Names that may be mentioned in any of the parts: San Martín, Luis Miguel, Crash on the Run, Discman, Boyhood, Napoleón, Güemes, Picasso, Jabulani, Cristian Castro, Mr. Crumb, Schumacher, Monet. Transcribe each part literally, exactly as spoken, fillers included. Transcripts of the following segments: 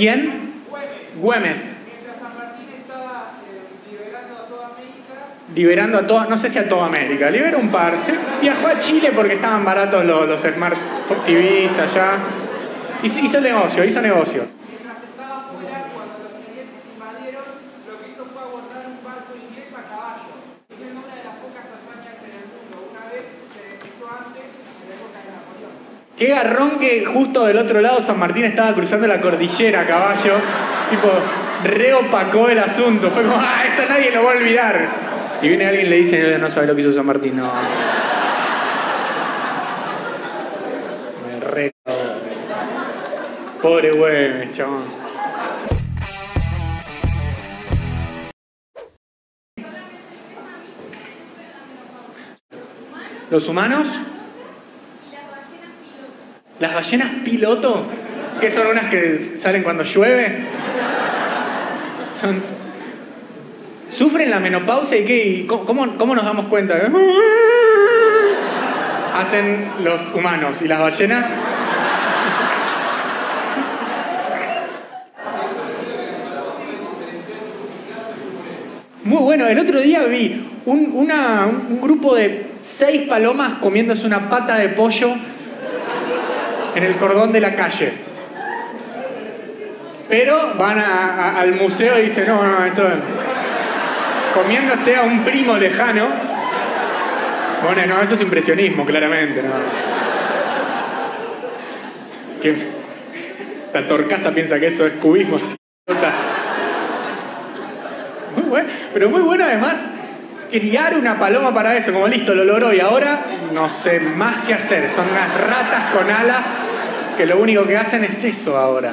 ¿Quién? Güemes. Güemes. Mientras San Martín estaba eh, liberando a toda América. Liberando a toda, no sé si a toda América, liberó un par. Se viajó a Chile porque estaban baratos los, los Smart T Vs allá. Hizo, hizo negocio, hizo negocio. Mientras estaba fuera, cuando los ingleses invadieron, lo que hizo fue abordar un barco inglés a caballo. Es una de las pocas hazañas en el mundo. Una vez se hizo antes, en la época de Napoleón. Qué garrón que justo del otro lado San Martín estaba cruzando la cordillera a caballo. Tipo, reopacó el asunto. Fue como, ah, esto nadie lo va a olvidar. Y viene alguien y le dice, no sabe lo que hizo San Martín. No. Me re... Pobre Güemes, chabón. ¿Los humanos? ¿Las ballenas piloto? ¿Qué son unas que salen cuando llueve? Son... ¿Sufren la menopausia y qué? ¿Y cómo, cómo nos damos cuenta? ¿Eh? Hacen los humanos. ¿Y las ballenas? Muy bueno. El otro día vi un, una, un grupo de seis palomas comiéndose una pata de pollo en el cordón de la calle. Pero van a, a, al museo y dicen, no, no, esto... Comiéndose a un primo lejano. Bueno, no, eso es impresionismo, claramente. No. ¿Qué? La Torcaza piensa que eso es cubismo. Muy bueno, pero muy bueno además criar una paloma para eso, como listo, lo logró y ahora no sé más qué hacer. Son unas ratas con alas que lo único que hacen es eso ahora.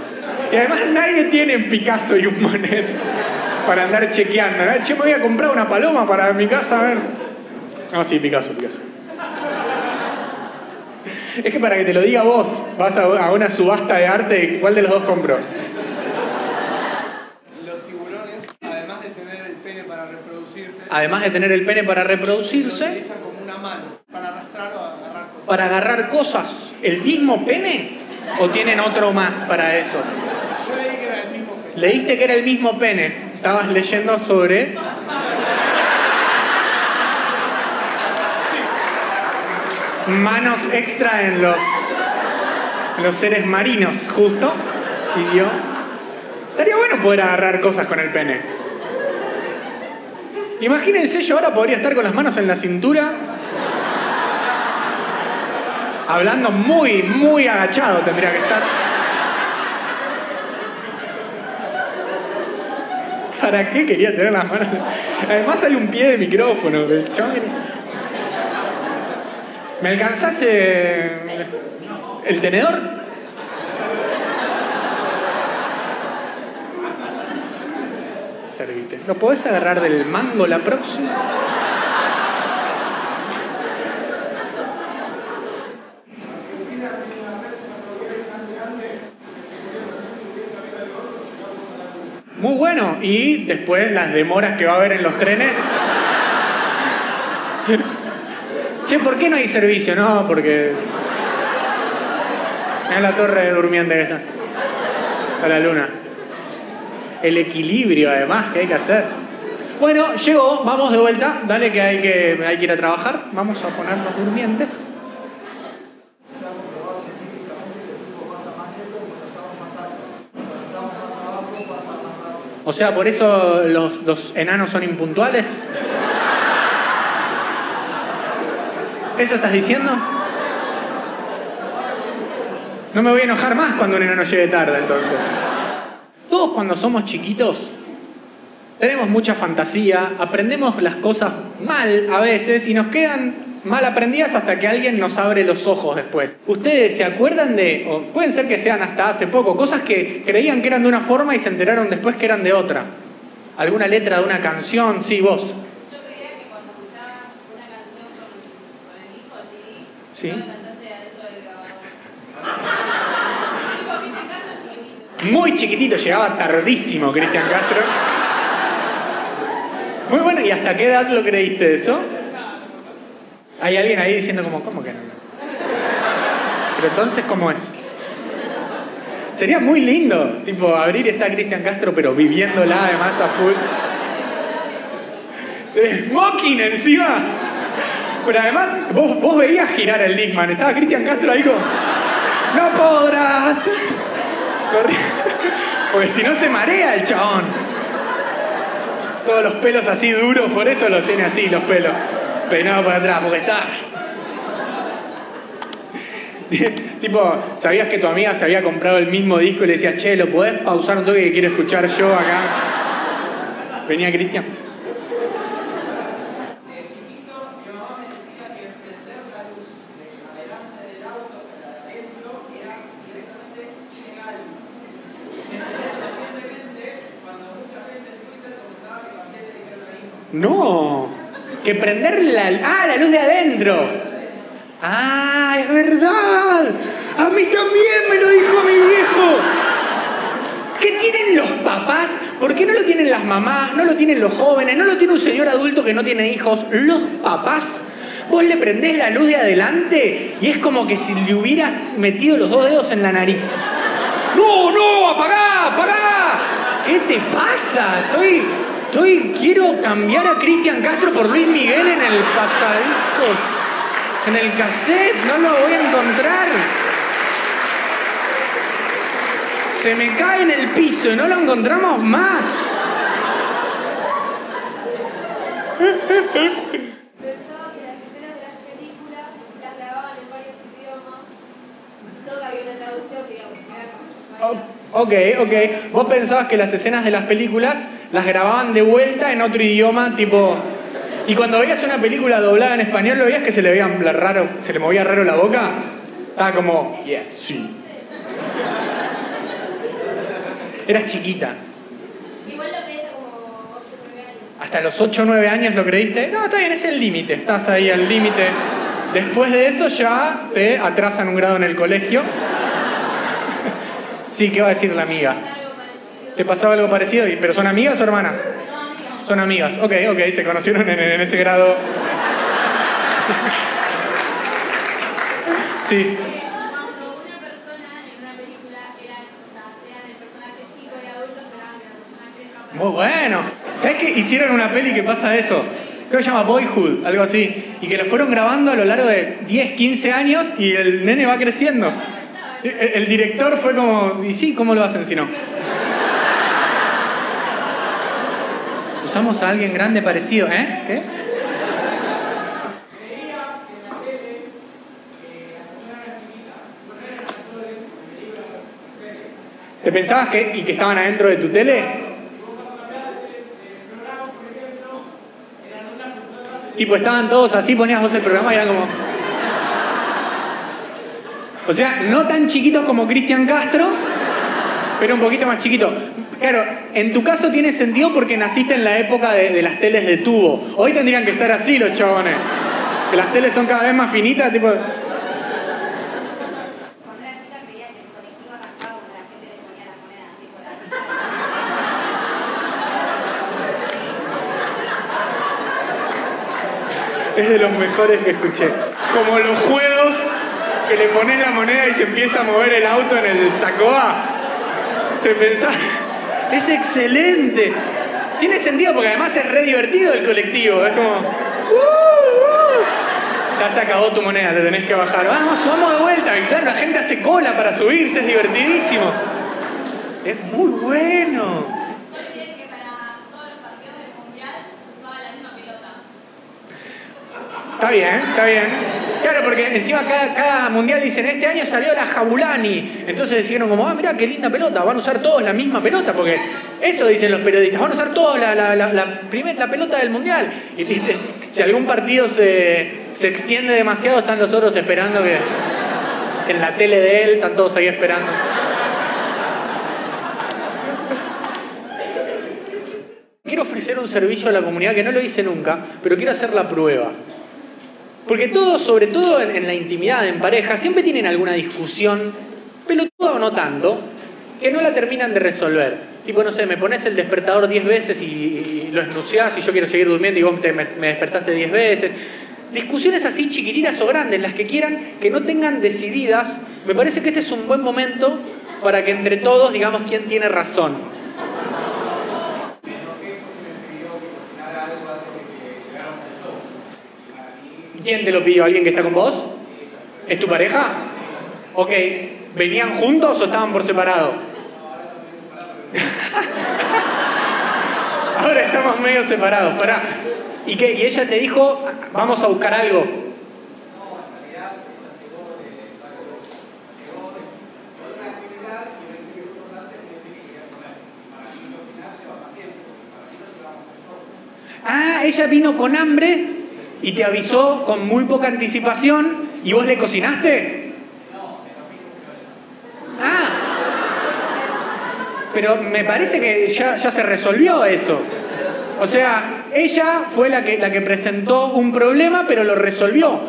Y además nadie tiene un Picasso y un Monet para andar chequeando. Che, me voy a comprar una paloma para mi casa, a ver. Ah, sí, Picasso, Picasso. Es que para que te lo diga vos, vas a una subasta de arte, ¿cuál de los dos compró? Además de tener el pene para reproducirse, lo utilizan como una mano para arrastrar o agarrar cosas. Para agarrar cosas. ¿El mismo pene? ¿O tienen otro más para eso? Yo leí que era el mismo pene. Leíste que era el mismo pene. Estabas leyendo sobre... manos extra en los, en los seres marinos, justo. Y yo... Estaría bueno poder agarrar cosas con el pene. Imagínense, yo ahora podría estar con las manos en la cintura hablando muy, muy agachado tendría que estar ¿para qué quería tener las manos? Además hay un pie de micrófono. ¿Me alcanzase el tenedor? Servite. ¿Lo podés agarrar del mango la próxima? Muy bueno. Y después las demoras que va a haber en los trenes. Che, ¿por qué no hay servicio? No, porque... Mirá la torre durmiente que está. A la luna. El equilibrio, además, que hay que hacer. Bueno, llegó, vamos de vuelta. Dale que hay que, hay que ir a trabajar. Vamos a ponernos durmientes. O sea, por eso los, los enanos son impuntuales. ¿Eso estás diciendo? No me voy a enojar más cuando un enano llegue tarde, entonces. Todos cuando somos chiquitos tenemos mucha fantasía, aprendemos las cosas mal a veces y nos quedan mal aprendidas hasta que alguien nos abre los ojos después. ¿Ustedes se acuerdan de, o pueden ser que sean hasta hace poco, cosas que creían que eran de una forma y se enteraron después que eran de otra? ¿Alguna letra de una canción? Sí, vos. Yo creía que cuando escuchabas una canción con el hijo, sí, ¿sí? Muy chiquitito, llegaba tardísimo Cristian Castro. Muy bueno, ¿y hasta qué edad lo creíste eso? Hay alguien ahí diciendo como, ¿cómo que no? Pero entonces, ¿cómo es? Sería muy lindo, tipo, abrir esta Cristian Castro, pero viviéndola además a full. ¡Smoking encima! Pero además, vos, vos veías girar el Discman, estaba Cristian Castro ahí como... ¡No podrás! Corre... Porque si no se marea el chabón. Todos los pelos así duros, por eso los tiene así, los pelos. Peinado para atrás, porque está... Tipo, ¿sabías que tu amiga se había comprado el mismo disco y le decías, che, ¿lo podés pausar un toque que quiero escuchar yo acá? Venía Cristian. No, que prender la... ¡Ah, la luz de adentro! ¡Ah, es verdad! ¡A mí también me lo dijo mi viejo! ¿Qué tienen los papás? ¿Por qué no lo tienen las mamás? ¿No lo tienen los jóvenes? ¿No lo tiene un señor adulto que no tiene hijos? ¿Los papás? Vos le prendés la luz de adelante y es como que si le hubieras metido los dos dedos en la nariz. ¡No, no! ¡Apagá, apagá! ¿Qué te pasa? Estoy... Estoy, quiero cambiar a Cristian Castro por Luis Miguel en el pasadisco, en el cassette, no lo voy a encontrar. Se me cae en el piso y no lo encontramos más. Pensaba que las escenas de las películas las grababan en varios idiomas. No había una traducción, digamos, que era varias. Ok, ok. Vos pensabas que las escenas de las películas las grababan de vuelta en otro idioma, tipo... Y cuando veías una película doblada en español, ¿lo veías que se le veían raro, se le movía raro la boca? Estaba como... Yes, sí. Eras chiquita. Igual lo creíste como ocho o nueve años. ¿Hasta los ocho o nueve años lo creíste? No, está bien, es el límite. Estás ahí al límite. Después de eso ya te atrasan un grado en el colegio. Sí, ¿qué va a decir la amiga? ¿Te pasaba algo parecido? ¿Pero son amigas o hermanas? Son amigas. Son amigas. Ok, ok, se conocieron en, en ese grado. Sí. Cuando una persona en una película era, o sea, hacían el personaje chico y adulto, esperaban que la persona crezca. Muy bueno. ¿Sabés que hicieron una peli que pasa eso? Creo que se llama Boyhood, algo así. Y que la fueron grabando a lo largo de diez, quince años y el nene va creciendo. El director fue como... ¿Y sí? ¿Cómo lo hacen si no? Usamos a alguien grande parecido, ¿eh? ¿Qué? ¿Te pensabas que, y que estaban adentro de tu tele? Tipo, estaban todos así, ponías vos el programa y era como... O sea, no tan chiquitos como Cristian Castro, pero un poquito más chiquito. Claro, en tu caso tiene sentido porque naciste en la época de, de las teles de tubo. Hoy tendrían que estar así los chabones. Que las teles son cada vez más finitas, tipo... Cuando era chica creía que el colectivo arrancaba como la gente le ponía las monedas, tipo la ficha de... Es de los mejores que escuché. Como los juegos... que le pones la moneda y se empieza a mover el auto en el sacoa. Se pensaba... ¡Es excelente! Tiene sentido porque además es re divertido el colectivo. Es como... Uh, uh. Ya se acabó tu moneda, te tenés que bajar. ¡Vamos, subamos de vuelta! Y claro, la gente hace cola para subirse, es divertidísimo. Es muy bueno. Yo diría que para todos los partidos del mundial se usaba la misma pelota. Está bien, está bien. Claro, porque encima cada, cada mundial dicen, este año salió la Jabulani. Entonces dijeron como, ah, mirá qué linda pelota, van a usar todos la misma pelota, porque eso dicen los periodistas, van a usar todos la, la, la, la, primer, la pelota del mundial. Y te, si algún partido se, se extiende demasiado, están los otros esperando que... En la tele de él, están todos ahí esperando. Quiero ofrecer un servicio a la comunidad que no lo hice nunca, pero quiero hacer la prueba. Porque todos, sobre todo en la intimidad, en pareja, siempre tienen alguna discusión, pelotuda o no tanto, que no la terminan de resolver. Tipo, no sé, me pones el despertador diez veces y, y lo esnuciás y yo quiero seguir durmiendo y vos te, me, me despertaste diez veces. Discusiones así chiquititas o grandes, las que quieran, que no tengan decididas. Me parece que este es un buen momento para que entre todos digamos quién tiene razón. ¿Quién te lo pidió? ¿Alguien que está con vos? ¿Es tu pareja? Ok. ¿Venían juntos o estaban por separado? Ahora estamos medio separados. Pará. ¿Y qué? ¿Y ella te dijo, vamos a buscar algo? Ah, ella vino con hambre y te avisó con muy poca anticipación y vos le cocinaste. Ah, pero me parece que ya, ya se resolvió eso. O sea, ella fue la que, la que presentó un problema, pero lo resolvió.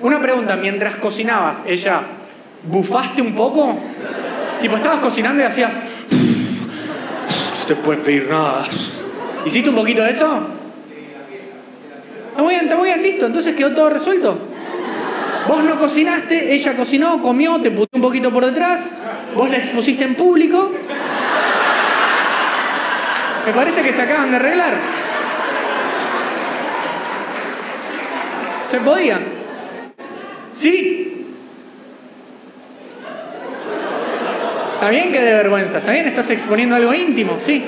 Una pregunta, mientras cocinabas, ella, ¿bufaste un poco? Tipo, estabas cocinando y hacías... No te puedes pedir nada. ¿Hiciste un poquito de eso? Está muy bien, está muy bien, listo. Entonces quedó todo resuelto. Vos no cocinaste, ella cocinó, comió, te puteó un poquito por detrás, vos la expusiste en público. Me parece que se acaban de arreglar. ¿Se podía? ¿Sí? Está bien que dé vergüenza, está bien, estás exponiendo algo íntimo, sí.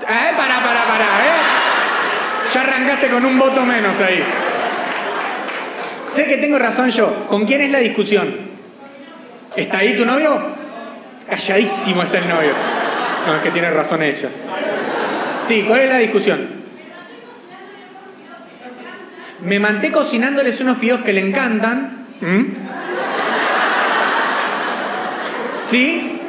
Eh, para, para, para, eh. Ya arrancaste con un voto menos ahí. Sé que tengo razón yo. ¿Con quién es la discusión? ¿Está ahí tu novio? Calladísimo está el novio. No, es que tiene razón ella. Sí, ¿cuál es la discusión? Me manté cocinándoles unos fideos que le encantan. ¿Mm? ¿Sí?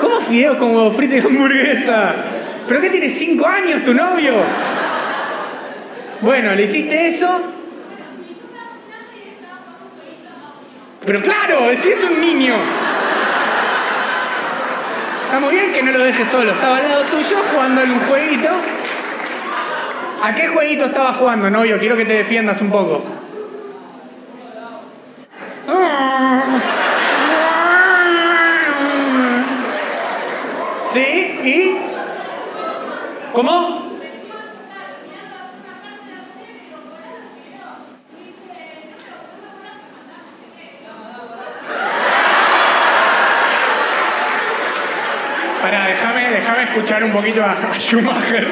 ¿Cómo fideos con huevo frito y hamburguesa? ¿Pero qué tiene cinco años tu novio? Bueno, le hiciste eso. Pero claro, si es un niño. Está muy bien que no lo dejes solo. Estaba al lado tuyo jugando en un jueguito. ¿A qué jueguito estabas jugando, novio? Quiero que te defiendas un poco. ¿Sí? ¿Y? ¿Cómo? Pará, déjame, déjame escuchar un poquito a, a Schumacher.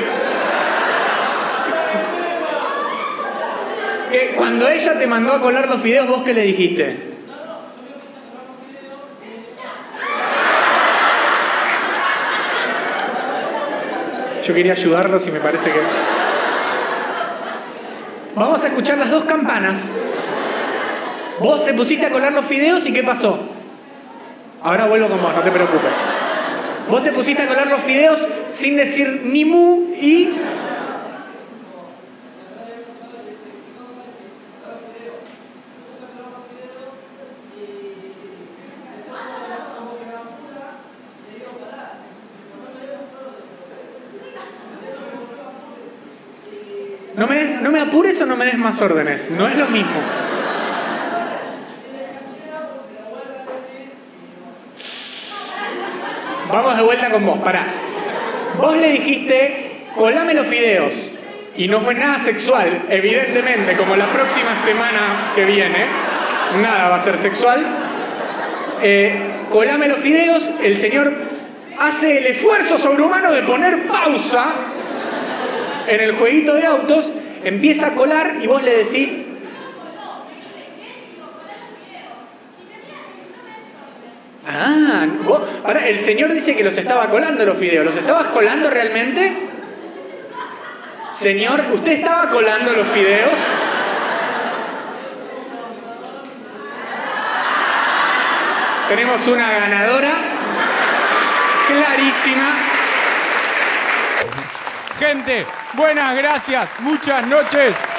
Que cuando ella te mandó a colar los fideos, ¿vos qué le dijiste? Yo quería ayudarlos y me parece que... Vamos a escuchar las dos campanas. Vos te pusiste a colar los fideos y ¿qué pasó? Ahora vuelvo con vos, no te preocupes. Vos te pusiste a colar los fideos sin decir ni mu y... No me, des, no me apures o no me des más órdenes. No es lo mismo. Vamos de vuelta con vos, pará. Vos le dijiste, colame los fideos. Y no fue nada sexual, evidentemente, como la próxima semana que viene. Nada va a ser sexual. Eh, colame los fideos, el señor hace el esfuerzo sobrehumano de poner pausa en el jueguito de autos, empieza a colar y vos le decís... Ah, vos, pará, el señor dice que los estaba colando los fideos. ¿Los estabas colando realmente? Señor, ¿usted estaba colando los fideos? Tenemos una ganadora clarísima. Gente, buenas gracias, muchas noches.